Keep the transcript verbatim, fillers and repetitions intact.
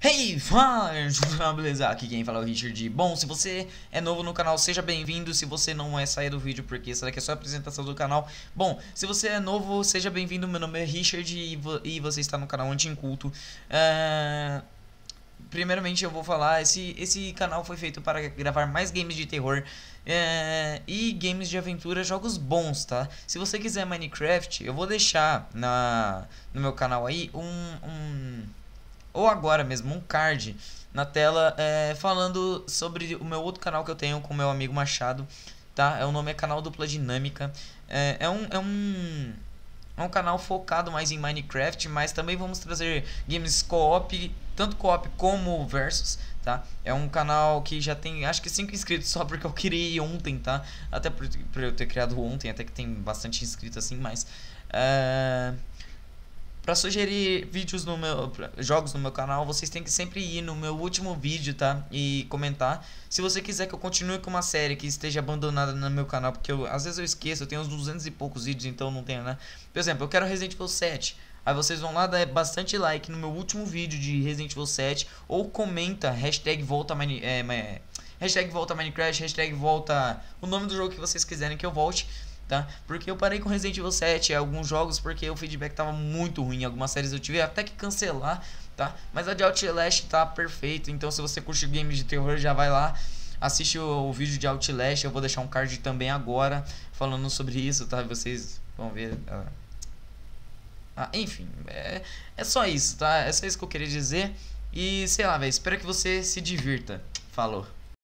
Hey, fala, beleza? Aqui quem fala é o Richard. Bom, se você é novo no canal, seja bem-vindo. Se você não é, saia do vídeo, porque essa daqui é só a apresentação do canal. Bom, se você é novo, seja bem-vindo. Meu nome é Richard e, vo e você está no canal Anticulto. Uh... Primeiramente eu vou falar, esse, esse canal foi feito para gravar mais games de terror é, e games de aventura, jogos bons, tá? Se você quiser Minecraft, eu vou deixar na, no meu canal aí um... um ou agora mesmo, um card na tela é, falando sobre o meu outro canal que eu tenho com meu amigo Machado, tá? O nome é Canal Dupla Dinâmica. É, é um... É um... É um canal focado mais em Minecraft, mas também vamos trazer games co-op, tanto co-op como versus, tá? É um canal que já tem, acho que cinco inscritos só, porque eu criei ontem, tá? Até por, por eu ter criado ontem, até que tem bastante inscrito assim, mas... Uh... Pra sugerir vídeos no meu, jogos no meu canal, vocês têm que sempre ir no meu último vídeo, tá? E comentar. Se você quiser que eu continue com uma série que esteja abandonada no meu canal, porque eu, às vezes eu esqueço, eu tenho uns duzentos e poucos vídeos, então não tenho, né? Por exemplo, eu quero Resident Evil sete. Aí vocês vão lá dar bastante like no meu último vídeo de Resident Evil sete. Ou comenta, hashtag volta, mani, é, é, hashtag volta Minecraft, hashtag volta o nome do jogo que vocês quiserem que eu volte. Tá? Porque eu parei com Resident Evil sete e alguns jogos porque o feedback tava muito ruim. Algumas séries eu tive até que cancelar, tá? Mas a de Outlast tá perfeito. Então se você curte games de terror, já vai lá, assiste o, o vídeo de Outlast. Eu vou deixar um card também agora falando sobre isso, tá? Vocês vão ver. Ah, enfim, é, é só isso, tá? É só isso que eu queria dizer. E sei lá, velho, espero que você se divirta. Falou.